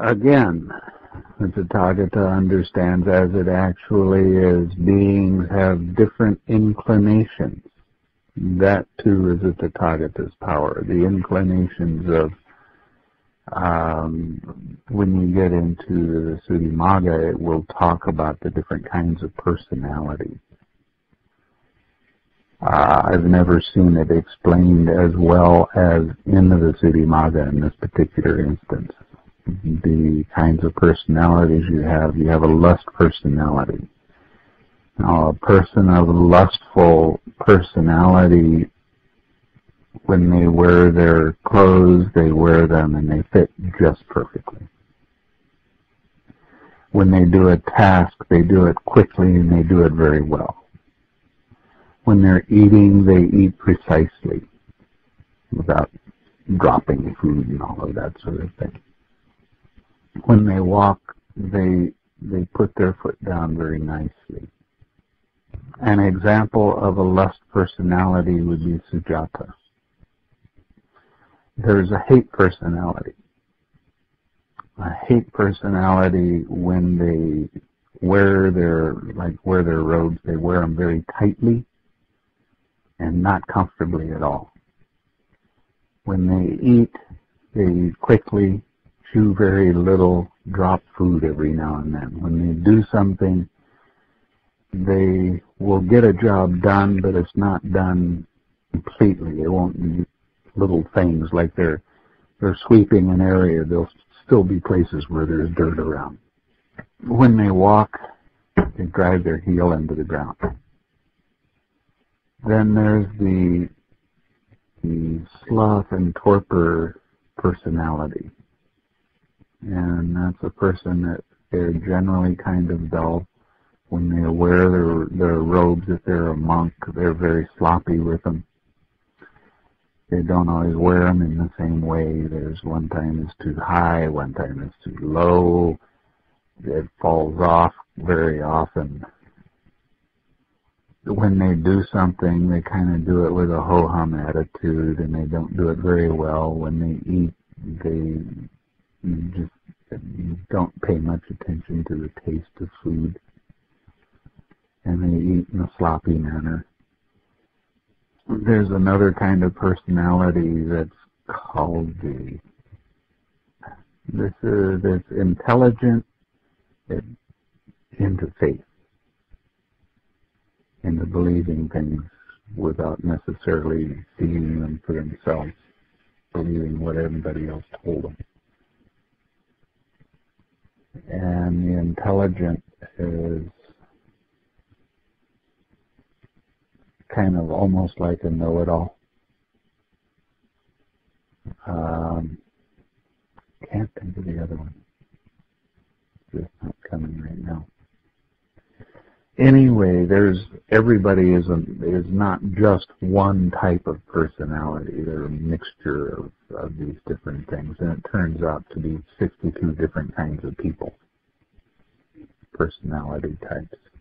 Again, the Tathagata understands as it actually is, beings have different inclinations. That too is the Tathagata's power, the inclinations of when you get into the Visuddhimagga, it will talk about the different kinds of personality. I've never seen it explained as well as in the Visuddhimagga in this particular instance. The kinds of personalities you have a lust personality. Now, a person of lustful personality, when they wear their clothes, they wear them and they fit just perfectly. When they do a task, they do it quickly and they do it very well. When they're eating, they eat precisely, without dropping food and all of that sort of thing. When they walk, they put their foot down very nicely. An example of a lust personality would be Sujata. There's a hate personality. A hate personality, when they wear their robes, they wear them very tightly and not comfortably at all. When they eat quickly, chew very little, drop food every now and then. When they do something, they will get a job done, but it's not done completely. It won't be little things like they're sweeping an area. There'll still be places where there's dirt around. When they walk, they drive their heel into the ground. Then there's the sloth and torpor personality. And that's a person that they're generally kind of dull. When they wear their robes, if they're a monk, they're very sloppy with them. They don't always wear them in the same way. There's one time it's too high, one time it's too low. It falls off very often. When they do something, they kind of do it with a ho-hum attitude, and they don't do it very well. When they eat, they just don't pay much attention to the taste of food, and they eat in a sloppy manner. There's another kind of personality that's called this intelligent into faith, into believing things without necessarily seeing them for themselves, believing what everybody else told them. And the intelligent is kind of almost like a know-it-all. Can't think of the other one. Just not coming right now. Anyway, everybody is not just one type of personality. They're a mixture of these different things, and it turns out to be 62 different kinds of people, personality types.